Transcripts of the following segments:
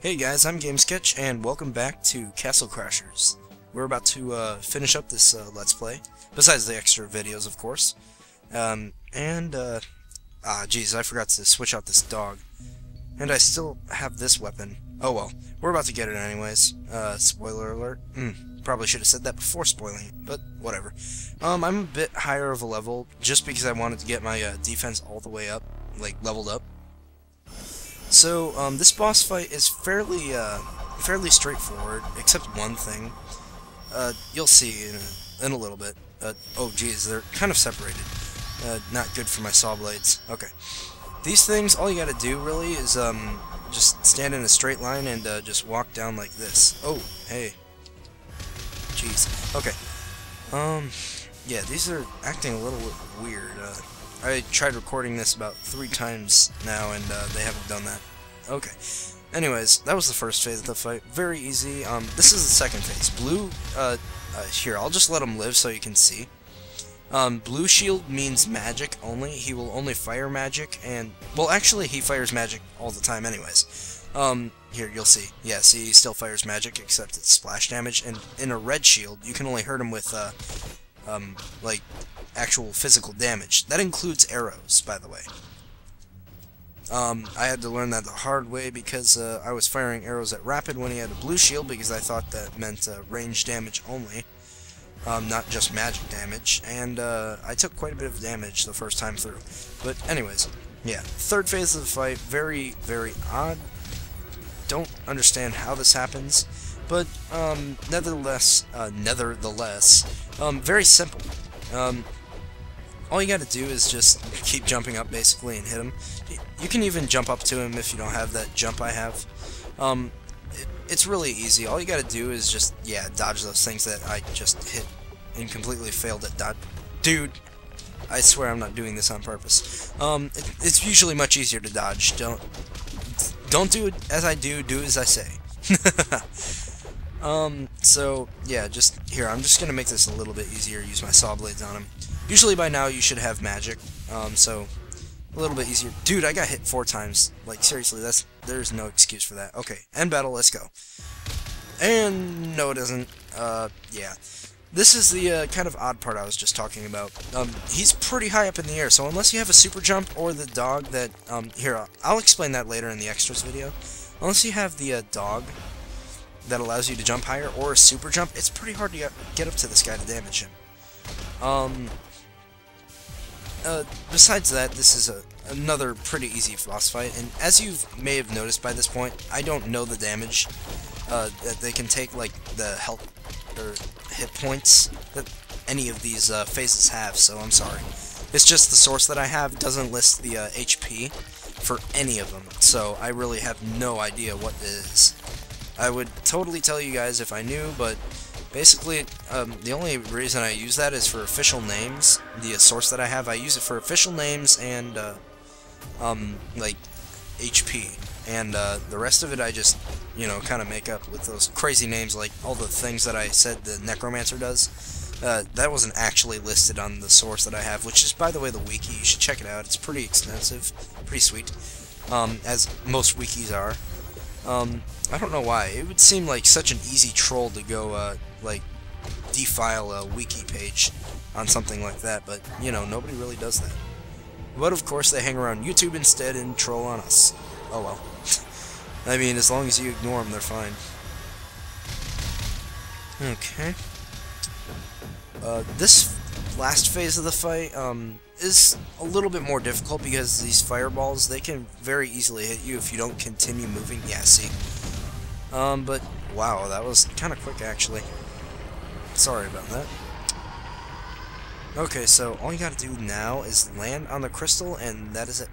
Hey guys, I'm GameSketch, and welcome back to Castle Crashers. We're about to finish up this Let's Play, besides the extra videos, of course. Geez, I forgot to switch out this dog. And I still have this weapon. Oh well, we're about to get it anyways. Spoiler alert. Probably should have said that before spoiling it, but whatever. I'm a bit higher of a level, just because I wanted to get my defense all the way up, like, leveled up. So, this boss fight is fairly straightforward, except one thing. You'll see in a little bit. Oh geez, they're kind of separated. Not good for my saw blades. Okay. These things, all you gotta do, really, is, just stand in a straight line and, just walk down like this. Oh, hey. Jeez. Okay. Yeah, these are acting a little weird. I tried recording this about 3 times now, and they haven't done that. Okay. Anyways, that was the first phase of the fight. Very easy. This is the second phase. Blue, here, I'll just let him live so you can see. Blue shield means magic only. He will only fire magic, and, well, actually, he fires magic all the time anyways. Here, you'll see. Yeah, see, he still fires magic, except it's splash damage, and in a red shield, you can only hurt him with, like, actual physical damage. That includes arrows, by the way. I had to learn that the hard way because I was firing arrows at Rapid when he had a blue shield because I thought that meant range damage only, not just magic damage, and I took quite a bit of damage the first time through. But anyways, yeah, third phase of the fight, very, very odd. Don't understand how this happens, but nevertheless, very simple. All you gotta do is just keep jumping up, basically, and hit him. You can even jump up to him if you don't have that jump I have. It's really easy. All you gotta do is just, yeah, dodge those things that I just hit and completely failed at dodge. Dude, I swear I'm not doing this on purpose. It's usually much easier to dodge. Don't do as I do, do as I say. So, yeah, just, here, I'm just gonna make this a little bit easier, use my saw blades on him. Usually by now you should have magic, so a little bit easier. Dude, I got hit 4 times. Like, seriously, there's no excuse for that. Okay, end battle, let's go. And no, it doesn't. Yeah. This is the kind of odd part I was just talking about. He's pretty high up in the air, so unless you have a super jump or the dog that... here, I'll explain that later in the extras video. Unless you have the dog that allows you to jump higher or a super jump, it's pretty hard to get up to this guy to damage him. Besides that, this is another pretty easy boss fight, and as you may have noticed by this point, I don't know the damage that they can take, like the health or hit points that any of these phases have, so I'm sorry. It's just the source that I have doesn't list the HP for any of them, so I really have no idea what it is. I would totally tell you guys if I knew, but... Basically, the only reason I use that is for official names. The source that I have, I use it for official names and, like, HP. And the rest of it I just, you know, kind of make up with those crazy names, like all the things that I said the Necromancer does. That wasn't actually listed on the source that I have, which is, by the way, the wiki. You should check it out. It's pretty extensive, pretty sweet, as most wikis are. I don't know why. It would seem like such an easy troll to go, like, defile a wiki page on something like that, but, you know, nobody really does that. But, of course, they hang around YouTube instead and troll on us. Oh, well. I mean, as long as you ignore them, they're fine. Okay. This last phase of the fight, is a little bit more difficult because these fireballs, they can very easily hit you if you don't continue moving. Yeah, see? But, wow, that was kind of quick, actually. Sorry about that. Okay, so all you gotta do now is land on the crystal, and that is it.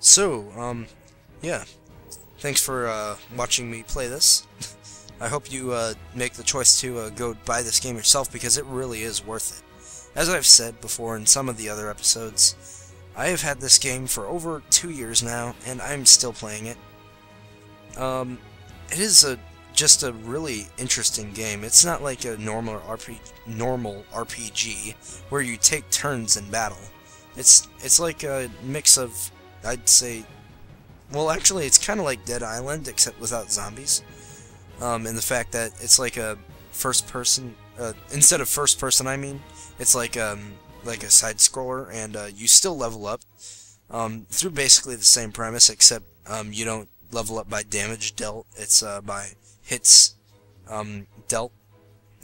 So, yeah, thanks for watching me play this. I hope you make the choice to go buy this game yourself because it really is worth it. As I've said before in some of the other episodes, I have had this game for over 2 years now, and I'm still playing it. It is just a really interesting game. It's not like a normal RPG where you take turns in battle. It's like a mix of, I'd say, well, actually, it's kind of like Dead Island, except without zombies. And the fact that it's like a first-person, instead of first-person, I mean, it's like a side-scroller, and you still level up through basically the same premise, except you don't level up by damage dealt, it's by hits dealt,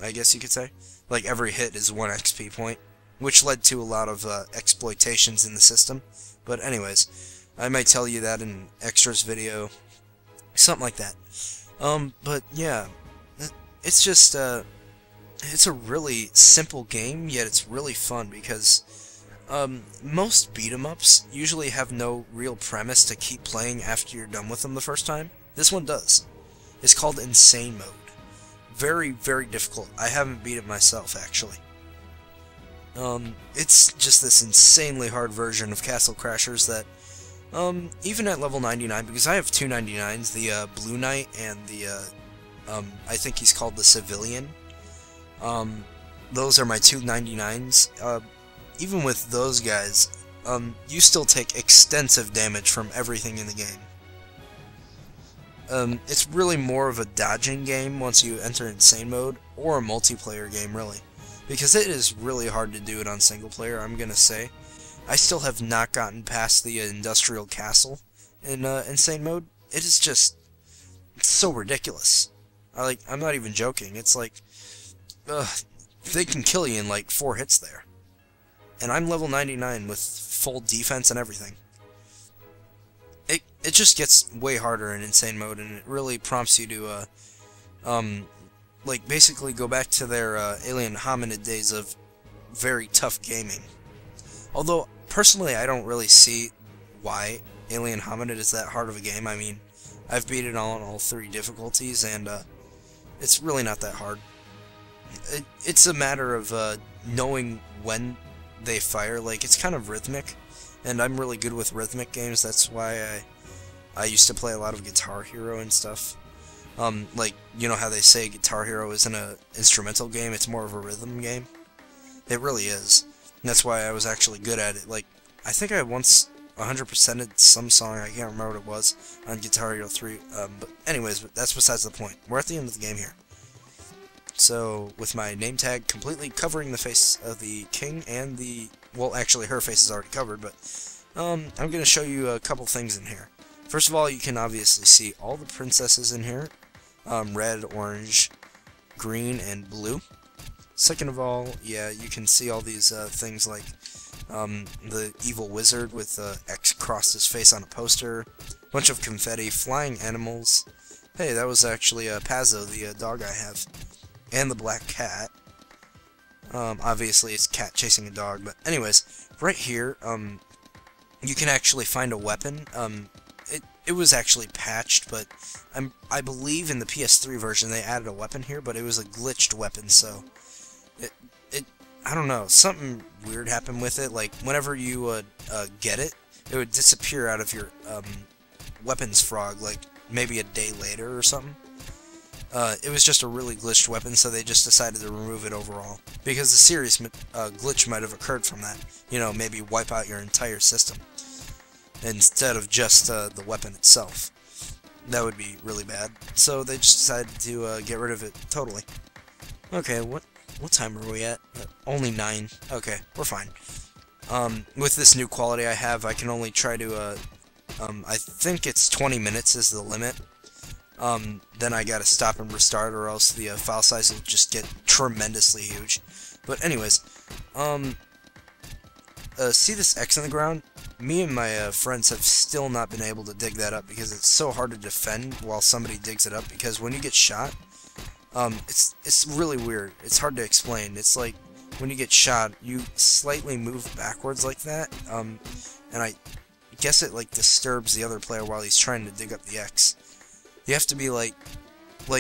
I guess you could say. Like, every hit is 1 XP point, which led to a lot of exploitations in the system. But anyways, I might tell you that in an extras video, something like that. But yeah, it's just, it's a really simple game, yet it's really fun because most beat-em-ups usually have no real premise to keep playing after you're done with them the first time. This one does. It's called Insane Mode. Very, very difficult. I haven't beat it myself, actually. It's just this insanely hard version of Castle Crashers that, even at level 99, because I have two 99s, the Blue Knight and the, I think he's called the Civilian. Those are my two 99s. Even with those guys, you still take extensive damage from everything in the game. It's really more of a dodging game once you enter Insane Mode, or a multiplayer game, really. Because it is really hard to do it on single player, I'm gonna say. I still have not gotten past the industrial castle in Insane Mode. It is just, it's so ridiculous. I'm not even joking. It's like, they can kill you in like 4 hits there. And I'm level 99 with full defense and everything. It just gets way harder in Insane Mode, and it really prompts you to like, basically go back to their Alien Hominid days of very tough gaming. Although, personally, I don't really see why Alien Hominid is that hard of a game. I mean, I've beat it on all 3 difficulties, and it's really not that hard. It's a matter of knowing when they fire. Like, it's kind of rhythmic, and I'm really good with rhythmic games. That's why I used to play a lot of Guitar Hero and stuff. Like, you know how they say Guitar Hero isn't an instrumental game, it's more of a rhythm game? It really is. And that's why I was actually good at it. Like, I think I once 100%ed some song, I can't remember what it was, on Guitar Hero 3. But anyways, that's besides the point. We're at the end of the game here. So, with my name tag completely covering the face of the king and the... Well, actually, her face is already covered, but... I'm gonna show you a couple things in here. First of all, you can obviously see all the princesses in here. Red, orange, green, and blue. Second of all, yeah, you can see all these things like the evil wizard with X crossed his face on a poster, bunch of confetti, flying animals. Hey, that was actually Pazzo, the dog I have, and the black cat. Obviously, it's cat chasing a dog, but anyways, right here, you can actually find a weapon. It was actually patched, but I believe in the PS3 version they added a weapon here, but it was a glitched weapon, so... I don't know, something weird happened with it. Like, whenever you get it, it would disappear out of your weapons frog, like, maybe a day later or something. It was just a really glitched weapon, so they just decided to remove it overall. Because a serious glitch might have occurred from that. You know, maybe wipe out your entire system. Instead of just the weapon itself. That would be really bad. So they just decided to get rid of it totally. Okay, what time are we at? Only 9. Okay, we're fine. With this new quality I have, I can only try to, I think it's 20 minutes is the limit. Then I gotta stop and restart, or else the file size will just get tremendously huge. But anyways, see this X in the ground? Me and my friends have still not been able to dig that up because it's so hard to defend while somebody digs it up, because when you get shot, it's really weird. It's hard to explain. It's like when you get shot, you slightly move backwards like that, and I guess it like disturbs the other player while he's trying to dig up the X. You have to be like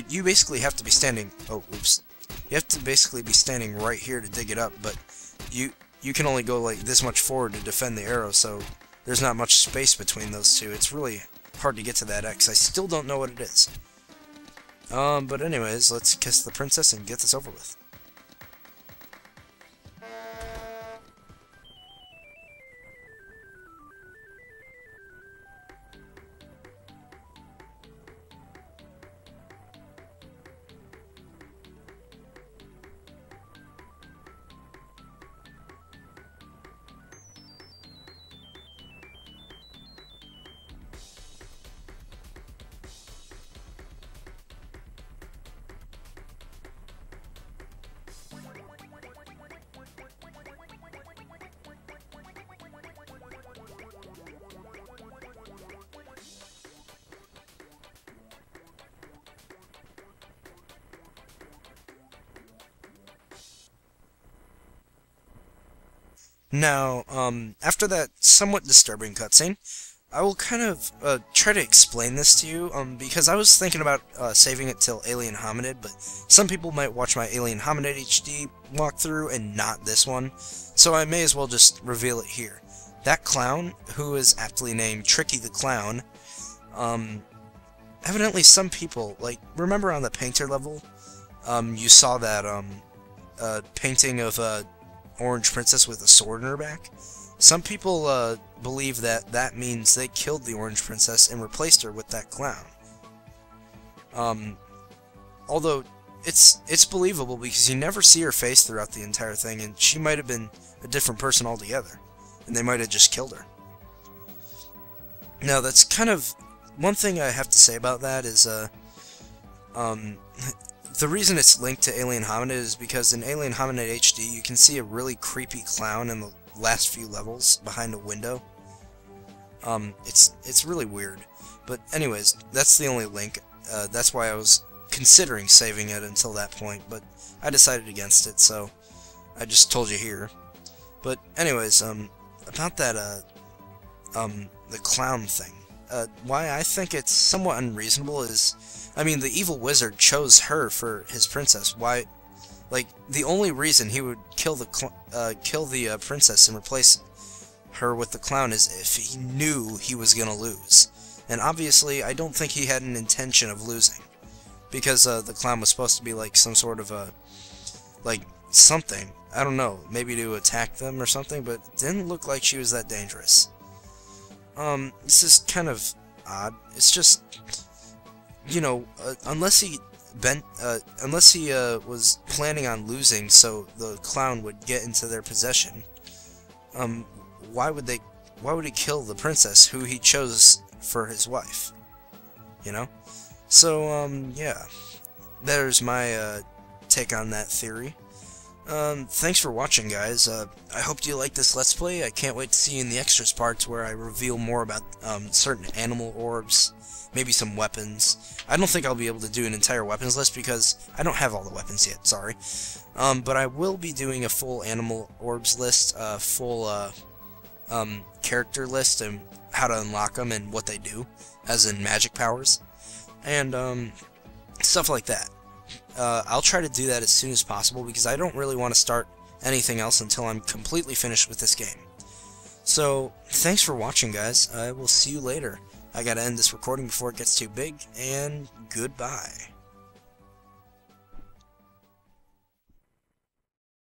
you basically have to be standing, oh, oops. You have to basically be standing right here to dig it up, but you you can only go like this much forward to defend the arrow, so there's not much space between those two. It's really hard to get to that X. I still don't know what it is. But anyways, let's kiss the princess and get this over with. Now, after that somewhat disturbing cutscene, I will kind of try to explain this to you, because I was thinking about saving it till Alien Hominid, but some people might watch my Alien Hominid HD walkthrough and not this one, so I may as well just reveal it here. That clown, who is aptly named Tricky the Clown, evidently some people, like, remember on the painter level, you saw that painting of Orange Princess with a sword in her back? Some people believe that that means they killed the Orange Princess and replaced her with that clown. Although it's believable because you never see her face throughout the entire thing, and she might have been a different person altogether, and they might have just killed her. Now that's kind of one thing I have to say about that is the reason it's linked to Alien Hominid is because in Alien Hominid HD you can see a really creepy clown in the last few levels behind a window. It's really weird. But anyways, that's the only link. That's why I was considering saving it until that point, but I decided against it, so I just told you here. But anyways, about that, the clown thing. Why I think it's somewhat unreasonable is, I mean, the evil wizard chose her for his princess. Why, like, the only reason he would kill the princess and replace her with the clown is if he knew he was gonna lose. And obviously, I don't think he had an intention of losing, because the clown was supposed to be like some sort of a, like, something. I don't know, maybe to attack them or something. But it didn't look like she was that dangerous. This is kind of odd. It's just, you know, unless he was planning on losing so the clown would get into their possession, why would he kill the princess who he chose for his wife, you know? So, yeah, there's my, take on that theory. Thanks for watching, guys. I hope you like this Let's Play. I can't wait to see you in the extras parts where I reveal more about, certain animal orbs, maybe some weapons. I don't think I'll be able to do an entire weapons list because I don't have all the weapons yet, sorry. But I will be doing a full animal orbs list, a full, character list and how to unlock them and what they do, as in magic powers, and, stuff like that. I'll try to do that as soon as possible because I don't really want to start anything else until I'm completely finished with this game. So, thanks for watching, guys. I will see you later. I gotta end this recording before it gets too big, and goodbye.